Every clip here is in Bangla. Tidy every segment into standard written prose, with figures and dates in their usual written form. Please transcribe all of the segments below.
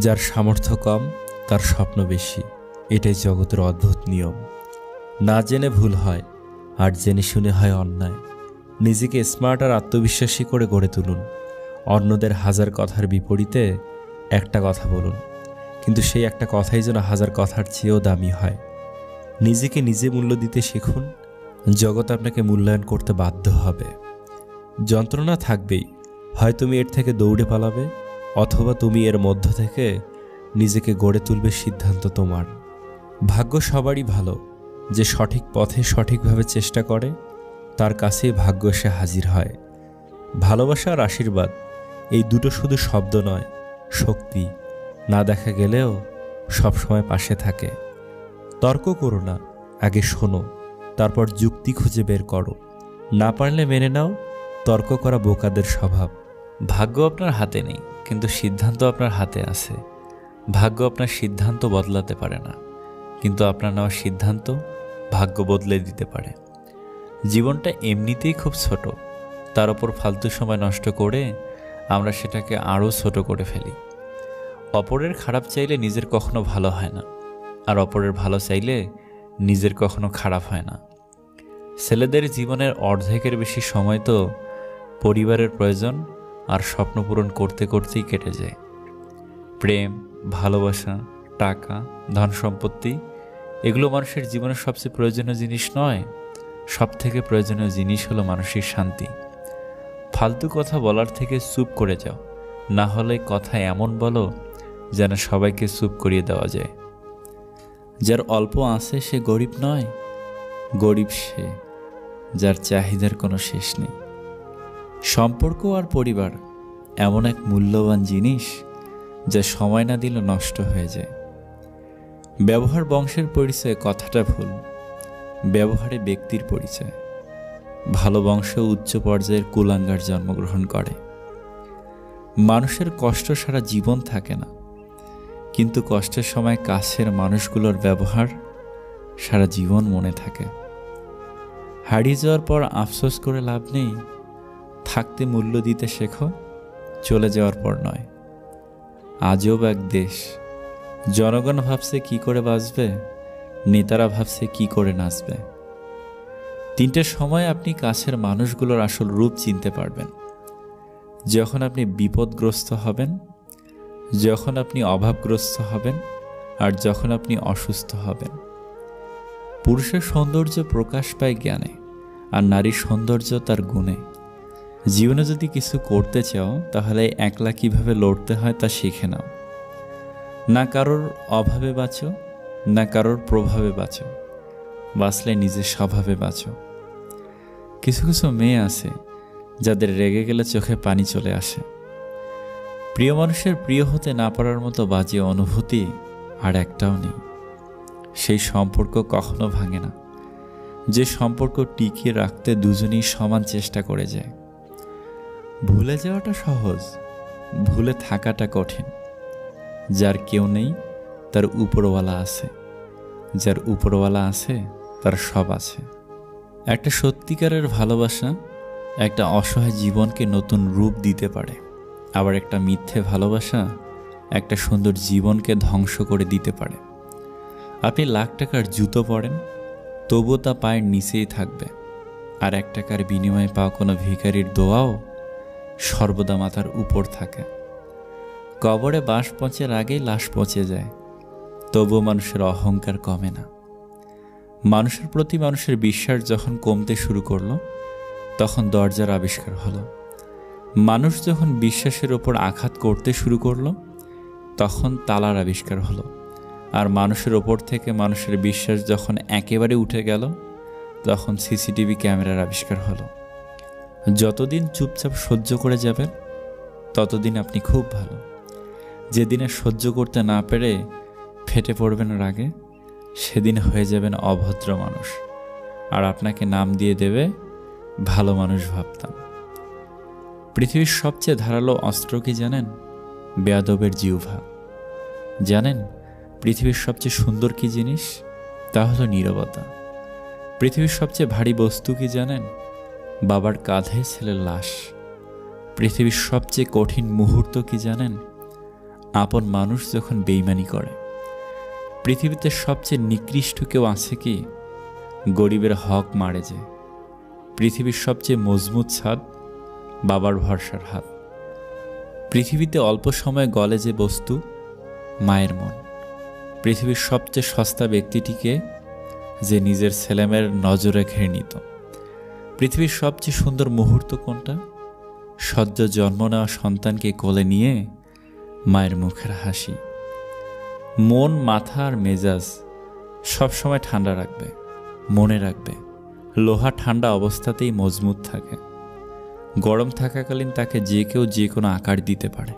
जार सामर्थ्य कम तार स्वप्न बेशी एटाई जगतेर अद्भुत नियम। ना जेने भूल हय आर जेने शुने हय अन्याय। निजेके स्मार्ट आर आत्मविश्वासी करे गड़े तुलुन। अन्यदेर हाजार कथार विपरीते एकटा कथा बोलुन, किन्तु सेई एकटा कथाई जेन हाजार कथार चेयेओ दामी हय। निजेके निजे मूल्य दिते शिखुन। जगत आपनाके मूल्यायन करते बाध्य हबे। যন্ত্রণা থাকবেই, হয় তুমি এর থেকে দৌড়ে পালাবে অথবা তুমি এর মধ্য থেকে নিজেকে গড়ে তুলবে। সিদ্ধান্ত তোমার। ভাগ্য সবারই ভালো, যে সঠিক পথে সঠিকভাবে চেষ্টা করে তার কাছে ভাগ্য এসে হাজির হয়। ভালোবাসা আর আশীর্বাদ এই দুটো শুধু শব্দ নয়, শক্তি। না দেখা গেলেও সব সময় পাশে থাকে। তর্ক করো না, আগে শোনো, তারপর যুক্তি খুঁজে বের করো। না পারলে মেনে নাও। তর্ক করা বোকাদের স্বভাব। ভাগ্য আপনার হাতে নেই, কিন্তু সিদ্ধান্ত আপনার হাতে আছে। ভাগ্য আপনার সিদ্ধান্ত বদলাতে পারে না, কিন্তু আপনার নেওয়া সিদ্ধান্ত ভাগ্য বদলে দিতে পারে। জীবনটা এমনিতেই খুব ছোট, তার ওপর ফালতু সময় নষ্ট করে আমরা সেটাকে আরও ছোট করে ফেলি। অপরের খারাপ চাইলে নিজের কখনো ভালো হয় না, আর অপরের ভালো চাইলে নিজের কখনো খারাপ হয় না। ছেলেদের জীবনের অর্ধেকের বেশি সময় তো পরিবারের প্রয়োজন আর স্বপ্ন পূরণ করতে করতেই কেটে যায়। প্রেম, ভালোবাসা, টাকা, ধন সম্পত্তি এগুলো মানুষের জীবনের সবচেয়ে প্রয়োজনীয় জিনিস নয়। সবথেকে প্রয়োজনীয় জিনিস হলো মানসিক শান্তি। ফালতু কথা বলার থেকে চুপ করে যাও, না হলে কথা এমন বলো যেন সবাইকে চুপ করিয়ে দেওয়া যায়। যার অল্প আছে সে গরিব নয়, গরিব সে যার চাহিদার কোনো শেষ নেই। সম্পর্ক আর পরিবার এমন এক মূল্যবান জিনিস যা সময় না দিলে নষ্ট হয়ে যায়। ব্যবহার বংশের পরিচয় কথাটা ভুল, ব্যবহারে ব্যক্তির পরিচয়। ভালো বংশ উচ্চ পর্যায়ের কুলাঙ্গার জন্মগ্রহণ করে। মানুষের কষ্ট সারা জীবন থাকে না, কিন্তু কষ্টের সময় কাছের মানুষগুলোর ব্যবহার সারা জীবন মনে থাকে। হারিয়ে যাওয়ার পর আফসোস করে লাভ নেই। থাকতে মূল্য দিতে শেখো, চলে যাওয়ার পর নয়। আজব এক দেশ, জনগণ ভাবছে কি করে বাঁচবে, নেতারা ভাবছে কি করে নাচবে। তিনটের সময় আপনি কাছের মানুষগুলোর আসল রূপ চিনতে পারবেন। যখন আপনি বিপদগ্রস্ত হবেন, যখন আপনি অভাবগ্রস্ত হবেন, আর যখন আপনি অসুস্থ হবেন। পুরুষের সৌন্দর্য প্রকাশ পায় জ্ঞানে, আর নারীর সৌন্দর্য তার গুণে। জীবনে যদি কিছু করতে চাও তাহলে একলা কীভাবে লড়তে হয় তা শিখে নাও। না কারোর অভাবে বাঁচো, না কারোর প্রভাবে বাঁচো, বাঁচলে নিজের স্বভাবে বাঁচো। কিছু কিছু মেয়ে আছে যাদের রেগে গেলে চোখে পানি চলে আসে। প্রিয় মানুষের প্রিয় হতে না পারার মতো বাজে অনুভূতি আর একটাও নেই। সেই সম্পর্ক কখনো ভাঙে না যে সম্পর্ক টিকিয়ে রাখতে দুজনেই সমান চেষ্টা করে যায়। ভুলে যাওয়াটা সহজ, ভুলে থাকাটা কঠিন। যার কেউ নেই তার উপরওয়ালা আছে, যার উপরওয়ালা আছে তার সব আছে। একটা সত্যিকারের ভালোবাসা একটা অসহায় জীবনকে নতুন রূপ দিতে পারে, আবার একটা মিথ্যে ভালোবাসা একটা সুন্দর জীবনকে ধ্বংস করে দিতে পারে। আপনি লাখ টাকার জুতো পরেন, তবুও তা পায়ের নিচেই থাকবে। আর 1 টাকার বিনিময়ে পাওয়া কোনো ভিখারির দোয়াও সর্বদা মাথার উপর থাকে। কবরে বাস পচের আগেই লাশ পচে যায়, তবুও মানুষের অহংকার কমে না। মানুষের প্রতি মানুষের বিশ্বাস যখন কমতে শুরু করলো তখন দরজার আবিষ্কার হলো। মানুষ যখন বিশ্বাসের ওপর আঘাত করতে শুরু করলো তখন তালার আবিষ্কার হলো। আর মানুষের ওপর থেকে মানুষের বিশ্বাস যখন একেবারে উঠে গেল তখন সিসিটিভি ক্যামেরার আবিষ্কার হলো। যতদিন চুপচাপ সহ্য করে যাবেন ততদিন আপনি খুব ভালো। যেদিন আর সহ্য করতে না পেরে ফেটে পড়বেন রাগে, সেদিন হয়ে যাবেন অভদ্র মানুষ, আর আপনাকে নাম দিয়ে দেবে ভালো মানুষ ভাবতাম। পৃথিবীর সবচেয়ে ধারালো অস্ত্র কি জানেন? বেয়াদবের জিহ্বা। জানেন পৃথিবীর সবচেয়ে সুন্দর কি জিনিস? তা হলো নীরবতা। পৃথিবীর সবচেয়ে ভারী বস্তু কি জানেন? বাবার কাঁধে ছেলের লাশ। পৃথিবীর সবচেয়ে কঠিন মুহূর্ত কি জানেন? आपन मानुष जखन बेईमानी करे पृथिवीते सबचेये निकृष्ट केउ आछे कि गरीबेर हक मारे जे पृथिवीर सबचेये मजबूत छाद बाबार भरसार हाथ पृथिवीते अल्प समय गले जे बस्तु मायेर मन पृथिवीर सबचेये सस्ता व्यक्तिटिके जे निजेर छेलेमेर नजरे घेरे नित पृथिवीर सबचेये सुंदर मुहूर्त कोनटा सद्य जन्म नेওয়া सन्तानके कोले निये मायेर मुखेर हासि मन माथा और मेजाज सब समय ठंडा रखबे मने रखबे लोहा ठंडा अवस्थाते ही मजबूत थाके गरम थाकाकालीन ताके जे केउ जे कोनो आकार दिते पारे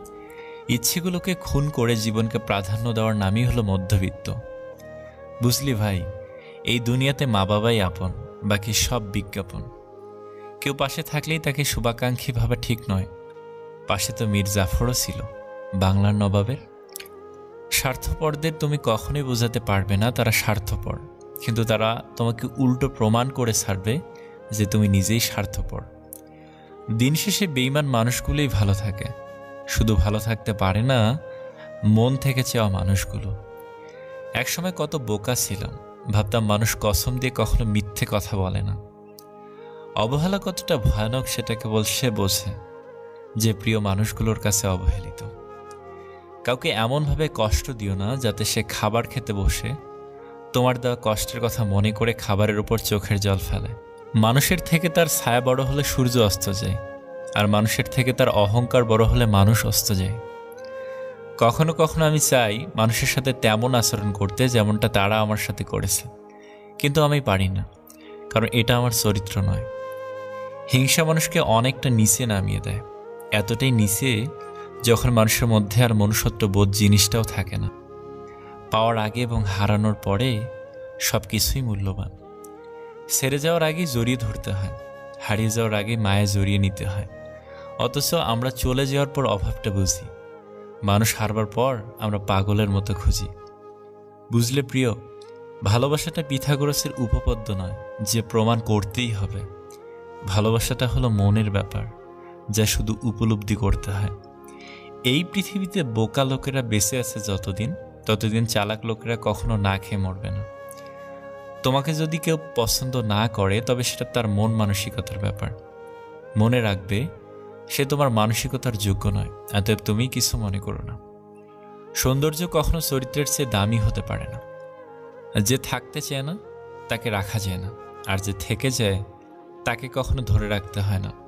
इच्छेगुलोके खून करे जीवन के प्राधान्य देওয়ার नाम ही हलो मध्यबित्त बुझलि भाई ए दुनियाते मा बाबाई आपन बाकी सब विज्ञापन केउ पाशे थाकलेई ताके शुभाकांक्षी भाबा ठीक नय पाशे तो मीर जाफरও छिलो बांगलार नबाबेर स्वार्थपरदेर तुमी कखनोई बोझाते पारबे ना तारा स्वार्थपर किन्तु तारा तोमाके उल्टो प्रमाण करे छाड़बे जे तुमी निजेई स्वार्थपर दिन शेषे बेईमान मानुषगुलोई भालो थाके शुधु भालो थाकते पारे ना मन थेके चाओया मानुषगुलो एक समय कत बोका छिलाम भाबताम मानुष कसम दिये कखनो मिथ्ये कथा बोले ना अवहेला कतटा भयानक सेटा केवल से बोझे जे प्रिय मानुषगुलोर काछे अवहेलित কাউকে এমন ভাবে কষ্ট দিও না যাতে সে খাবার খেতে বসে তোমার দেওয়া কষ্টের কথা মনে করে খাবারের উপর চোখের জল ফেলে মানুষের থেকে তার ছায়া বড় হলে সূর্য অস্ত যায় আর মানুষের থেকে তার অহংকার বড় হলে মানুষ অস্ত যায় কখনো কখনো আমি চাই মানুষের সাথে তেমন আচরণ করতে যেমনটা তারা আমার সাথে করেছে কিন্তু আমি পারি না কারণ এটা আমার চরিত্র নয় হিংসা মানুষকে অনেকটা নিচে নামিয়ে দেয় এতটাই নিচে যখন মানুষের মধ্যে আর মনুষ্যত্ব বোধ জিনিসটাও থাকে না পাওয়ার আগে এবং হারানোর পরে সবকিছুই মূল্যবান ছেড়ে যাওয়ার আগে জড়িয়ে ধরতে হয় হারিয়ে যাওয়ার আগে মায়া জড়িয়ে নিতে হয় অথচ আমরা চলে যাওয়ার পর অভাবটা বুঝি মানুষ হারবার পর আমরা পাগলের মতো খুঁজি বুঝলে প্রিয় ভালোবাসাটা পিথাগোরাসের উপপাদ্য নয় যে প্রমাণ করতেই হবে ভালোবাসাটা হলো মনের ব্যাপার যা শুধু উপলব্ধি করতে হয় এই পৃথিবীতে বোকা লোকেরা বেঁচে আছে যতদিন ততদিন চালাক লোকেরা কখনো না খেয়ে মরবে না তোমাকে যদি কেউ পছন্দ না করে তবে সেটা তার মন মানসিকতার ব্যাপার মনে রাখবে সে তোমার মানসিকতার যোগ্য নয় অতএব তুমি কিছু মনে করো না সৌন্দর্য কখনো চরিত্রের চেয়ে দামি হতে পারে না যে থাকতে চায় না তাকে রাখা যায় না আর যে থেকে যায় তাকে কখনো ধরে রাখতে হয় না